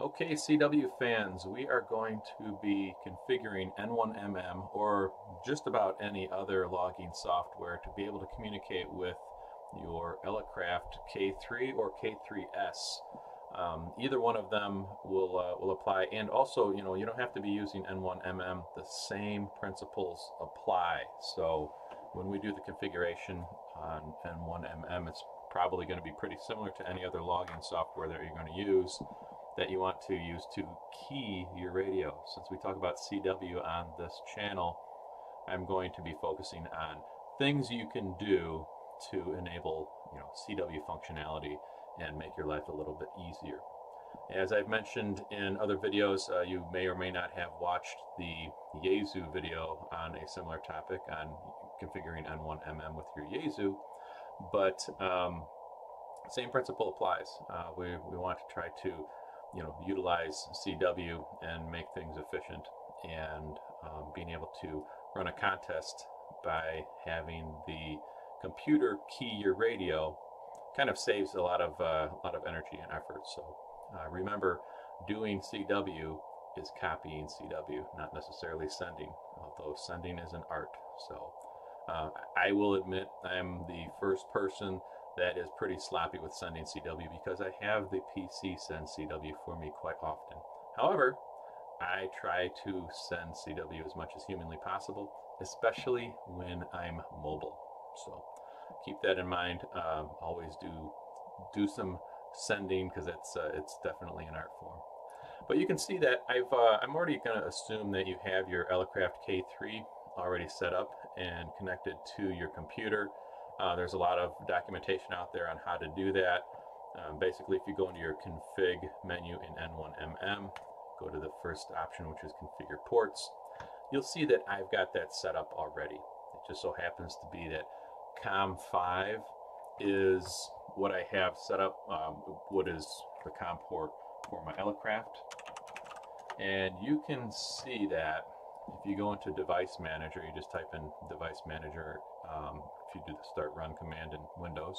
Okay, CW fans, we are going to be configuring N1MM or just about any other logging software to be able to communicate with your Elecraft K3 or K3S. Either one of them will apply, and also, you know, you don't have to be using N1MM. The same principles apply. So when we do the configuration on N1MM, it's probably going to be pretty similar to any other logging software that you're going to use, that you want to use to key your radio. Since we talk about CW on this channel, I'm going to be focusing on things you can do to enable, you know, CW functionality and make your life a little bit easier. As I've mentioned in other videos, you may or may not have watched the Yaesu video on a similar topic on configuring N1MM with your Yaesu, but same principle applies. We want to try to, you know, utilize CW and make things efficient, and being able to run a contest by having the computer key your radio kind of saves a lot of energy and effort. So remember, doing CW is copying CW, not necessarily sending, although sending is an art. So I will admit I'm the first person that is pretty sloppy with sending CW, because I have the PC send CW for me quite often. However, I try to send CW as much as humanly possible, especially when I'm mobile. So keep that in mind. Always do some sending, because it's definitely an art form. But you can see that I'm already going to assume that you have your Elecraft K3 already set up and connected to your computer. There's a lot of documentation out there on how to do that. Basically, if you go into your config menu in N1MM, go to the first option, which is configure ports, you'll see that I've got that set up already. It just so happens to be that COM5 is what I have set up, what is the COM port for my Elecraft. And you can see that if you go into device manager, you just type in device manager, if you do the start run command in Windows,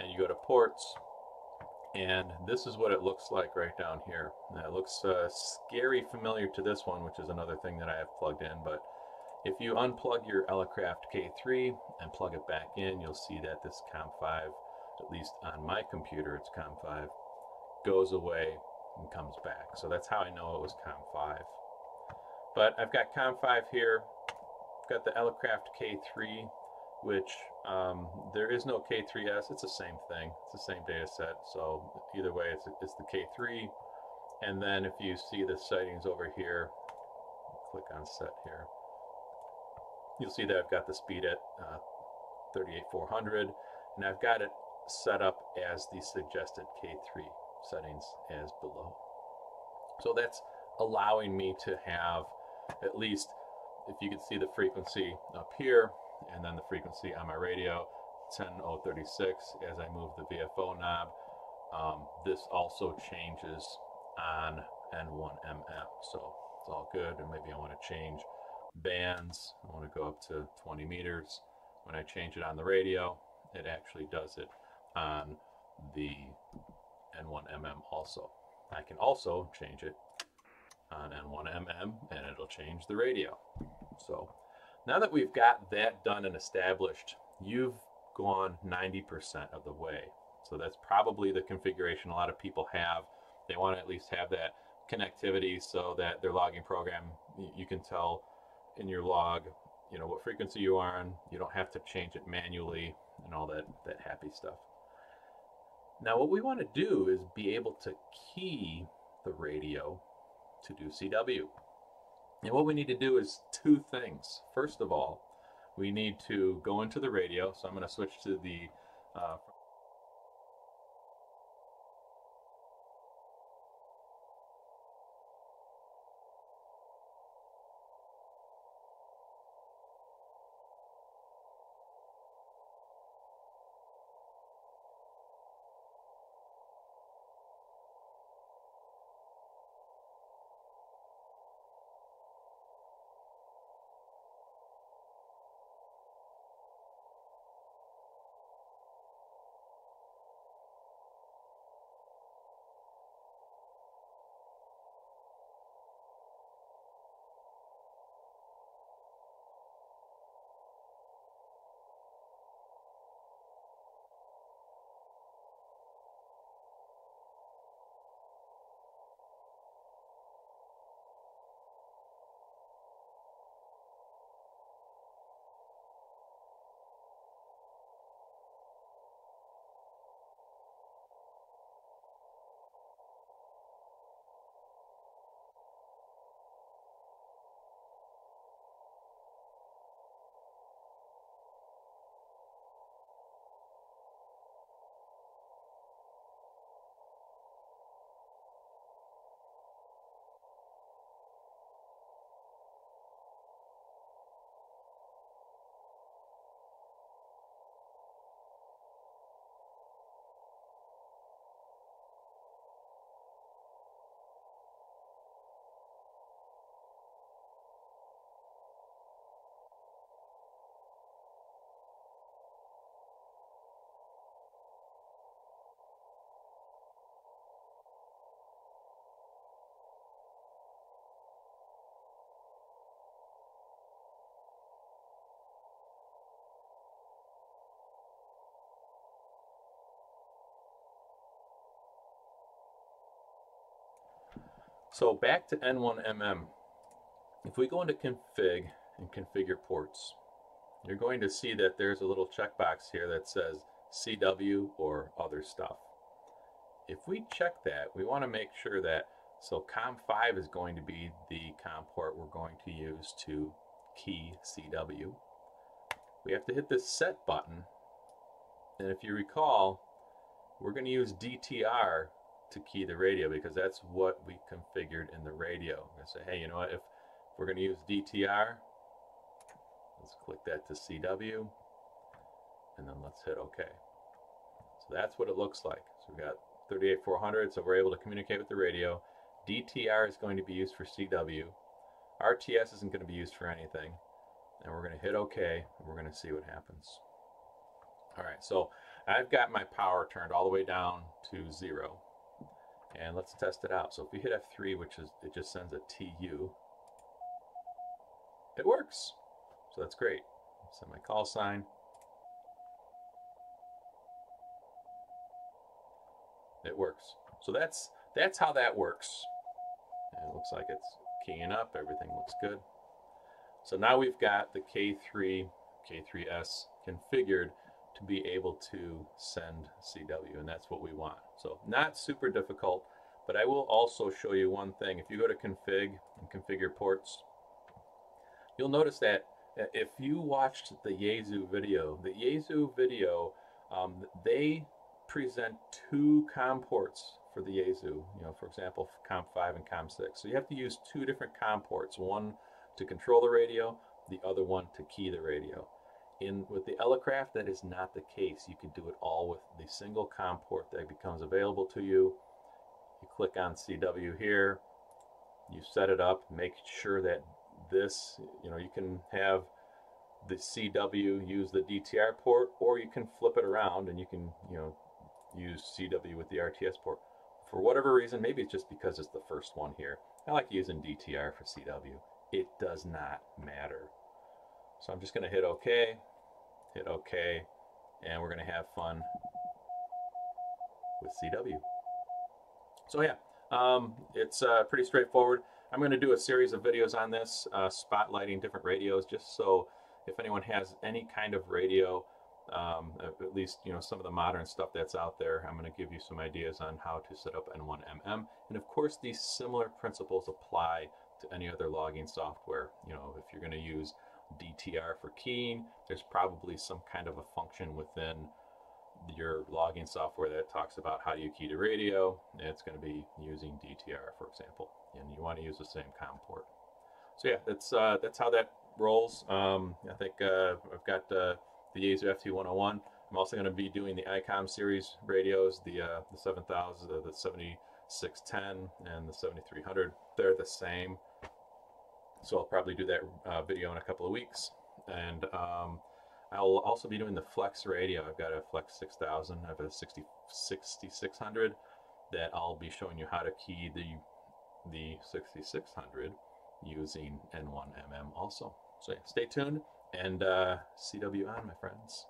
and you go to ports, and this is what it looks like right down here. And it looks scary familiar to this one, which is another thing that I have plugged in. But if you unplug your Elecraft K3 and plug it back in, you'll see that this COM5, at least on my computer it's COM5, goes away and comes back. So that's how I know it was COM5. But I've got COM5 here, I've got the Elecraft K3, which there is no K3S, it's the same thing, it's the same data set, so either way it's the K3. And then if you see the settings over here, click on set here, you'll see that I've got the speed at 38400, and I've got it set up as the suggested K3 settings as below. So that's allowing me to have, at least if you can see the frequency up here, and then the frequency on my radio, 10036, as I move the VFO knob. This also changes on N1MM, so it's all good. And maybe I want to change bands, I want to go up to 20 meters. When I change it on the radio, it actually does it on the N1MM also. I can also change it on N1MM, and it'll change the radio. So now that we've got that done and established, you've gone 90% of the way. So that's probably the configuration a lot of people have. They want to at least have that connectivity so that their logging program, you can tell in your log, you know, what frequency you are on. You don't have to change it manually and all that happy stuff. Now what we want to do is be able to key the radio to do CW. And what we need to do is two things. First of all, we need to go into the radio. So I'm going to switch to the So back to N1MM. If we go into config and configure ports, you're going to see that there's a little checkbox here that says CW or other stuff. If we check that, we want to make sure that, so COM5 is going to be the COM port we're going to use to key CW. We have to hit this set button, and if you recall, we're going to use DTR to key the radio because that's what we configured in the radio. I'm going to say, hey, you know what, if we're going to use DTR, let's click that to CW, and then let's hit OK. So that's what it looks like. So we've got 38400, so we're able to communicate with the radio. DTR is going to be used for CW. RTS isn't going to be used for anything. And we're going to hit OK, and we're going to see what happens. All right, so I've got my power turned all the way down to 0. And let's test it out. So if we hit F3, which is, it just sends a TU, it works. So that's great. Send my call sign. It works. So that's how that works. And it looks like it's keying up. Everything looks good. So now we've got the K3S configured to be able to send CW, and that's what we want. So not super difficult, but I will also show you one thing. If you go to config and configure ports, you'll notice that if you watched the Yaesu video, they present two COM ports for the Yaesu, for example, COM5 and COM6. So you have to use two different COM ports, one to control the radio, the other one to key the radio. With the Elecraft, that is not the case. You can do it all with the single COM port that becomes available to you. You click on CW here, you set it up, make sure that this, you can have the CW use the DTR port, or you can flip it around and you can, use CW with the RTS port. For whatever reason, maybe it's just because it's the first one here. I like using DTR for CW. It does not matter. So I'm just going to hit OK, and we're going to have fun with CW. So yeah, it's pretty straightforward. I'm going to do a series of videos on this, spotlighting different radios, just so if anyone has any kind of radio, at least some of the modern stuff that's out there, I'm going to give you some ideas on how to set up N1MM. And of course, these similar principles apply to any other logging software. If you're going to use DTR for keying, there's probably some kind of a function within your logging software that talks about how do you key to radio. It's going to be using DTR, for example, and you want to use the same COM port. So yeah, that's how that rolls. I think I've got the Yaesu FT 101. I'm also going to be doing the Icom series radios, the 7000, the 7610, and the 7300. They're the same. So I'll probably do that video in a couple of weeks. And I'll also be doing the Flex radio. I've got a Flex 6000. I have a 6600 that I'll be showing you how to key the 6600 using N1MM also. So yeah, stay tuned and CW on, my friends.